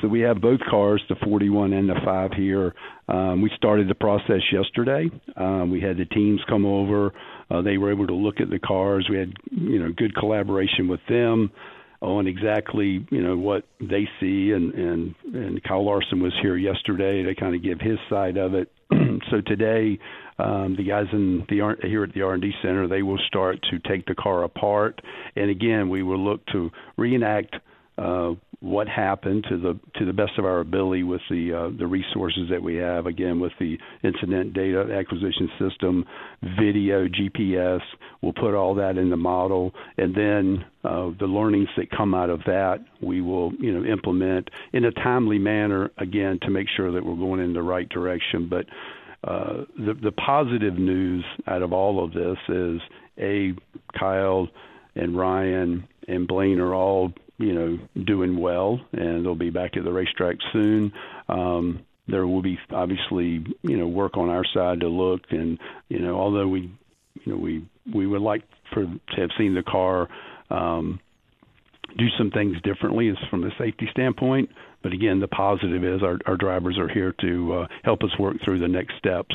So we have both cars, the 41 and the 5 here. We started the process yesterday. We had the teams come over. They were able to look at the cars. We had, good collaboration with them on exactly, what they see. And Kyle Larson was here yesterday to kind of give his side of it. So today, the guys here at the R&D Center, they will start to take the car apart. And again, we will look to reenact what happened to the best of our ability with the resources that we have, again, with the incident data acquisition system, video, GPS. We'll put all that in the model, and then the learnings that come out of that we will implement in a timely manner, again, to make sure that we're going in the right direction. But the positive news out of all of this is, Kyle and Ryan and Blaine are all doing well, and they'll be back at the racetrack soon. There will be obviously, work on our side to look, and although we would like to have seen the car do some things differently is from the safety standpoint. But again, the positive is our drivers are here to help us work through the next steps.